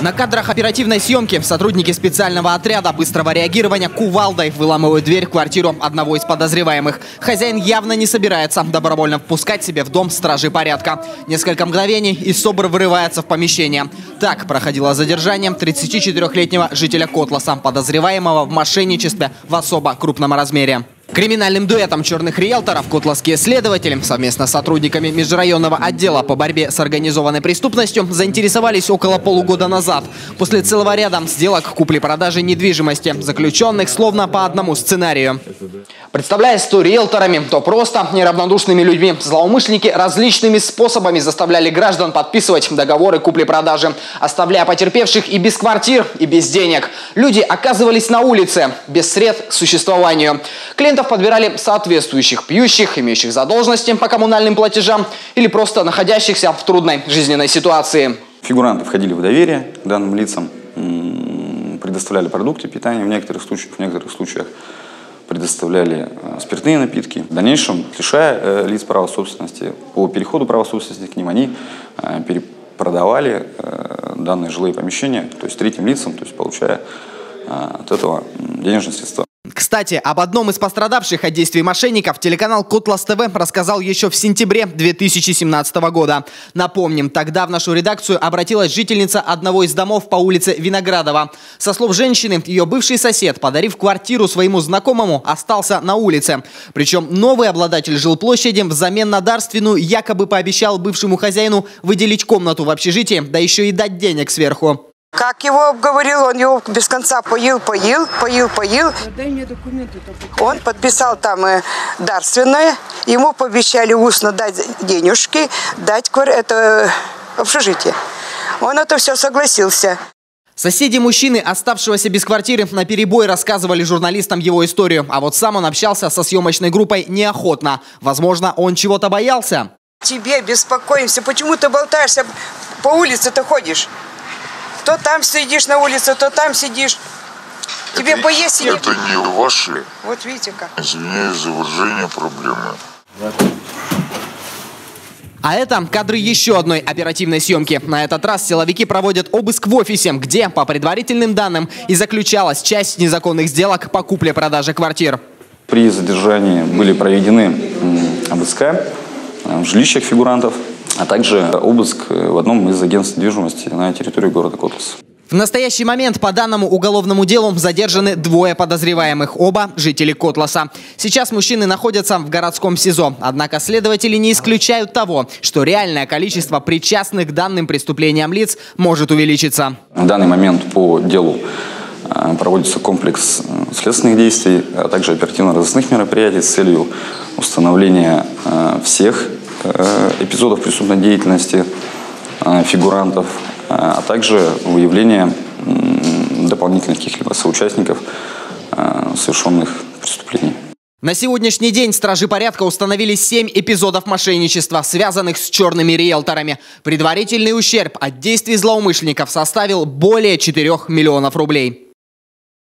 На кадрах оперативной съемки сотрудники специального отряда быстрого реагирования кувалдой выламывают дверь в квартиру одного из подозреваемых. Хозяин явно не собирается добровольно впускать себе в дом стражи порядка. Несколько мгновений, и СОБР врывается в помещение. Так проходило задержание 34-летнего жителя Котласа, подозреваемого в мошенничестве в особо крупном размере. Криминальным дуэтом черных риэлторов котласские следователи совместно с сотрудниками межрайонного отдела по борьбе с организованной преступностью заинтересовались около полугода назад. После целого ряда сделок купли-продажи недвижимости, заключенных словно по одному сценарию. Представляясь то риэлторами, то просто неравнодушными людьми, злоумышленники различными способами заставляли граждан подписывать договоры купли-продажи, оставляя потерпевших и без квартир, и без денег. Люди оказывались на улице, без средств к существованию. Клиентов подбирали соответствующих пьющих, имеющих задолженности по коммунальным платежам или просто находящихся в трудной жизненной ситуации. Фигуранты входили в доверие к данным лицам, предоставляли продукты питания, в некоторых случаях предоставляли спиртные напитки. В дальнейшем, лишая лиц права собственности, по переходу права собственности к ним, они перепродавали данные жилые помещения, то есть третьим лицам, то есть получая от этого денежные средства. Кстати, об одном из пострадавших от действий мошенников телеканал Котлас ТВ рассказал еще в сентябре 2017 года. Напомним, тогда в нашу редакцию обратилась жительница одного из домов по улице Виноградова. Со слов женщины, ее бывший сосед, подарив квартиру своему знакомому, остался на улице. Причем новый обладатель жилплощади взамен на дарственную якобы пообещал бывшему хозяину выделить комнату в общежитии, да еще и дать денег сверху. Как его обговорил, он его без конца поил. Дай мне документы. Он подписал там дарственное, ему пообещали устно дать денежки, дать это общежитие. Он это все согласился. Соседи мужчины, оставшегося без квартиры, наперебой рассказывали журналистам его историю, а вот сам он общался со съемочной группой неохотно. Возможно, он чего-то боялся. Тебе беспокоимся, почему ты болтаешься, по улице ты ходишь? То там сидишь на улице, то там сидишь. Тебе поесть или... Это не ваши. Вот видите как. Извиняюсь за выражение, проблемы. А это кадры еще одной оперативной съемки. На этот раз силовики проводят обыск в офисе, где, по предварительным данным, и заключалась часть незаконных сделок по купле-продаже квартир. При задержании были проведены обыска в жилищах фигурантов, а также обыск в одном из агентств недвижимости на территории города Котлас. В настоящий момент по данному уголовному делу задержаны двое подозреваемых, оба жители Котласа. Сейчас мужчины находятся в городском СИЗО. Однако следователи не исключают того, что реальное количество причастных к данным преступлениям лиц может увеличиться. В данный момент по делу проводится комплекс следственных действий, а также оперативно-розыскных мероприятий с целью установления всех эпизодов преступной деятельности фигурантов, а также выявление дополнительных каких-либо соучастников совершенных преступлений. На сегодняшний день стражи порядка установили 7 эпизодов мошенничества, связанных с черными риэлторами. Предварительный ущерб от действий злоумышленников составил более 4 миллионов рублей.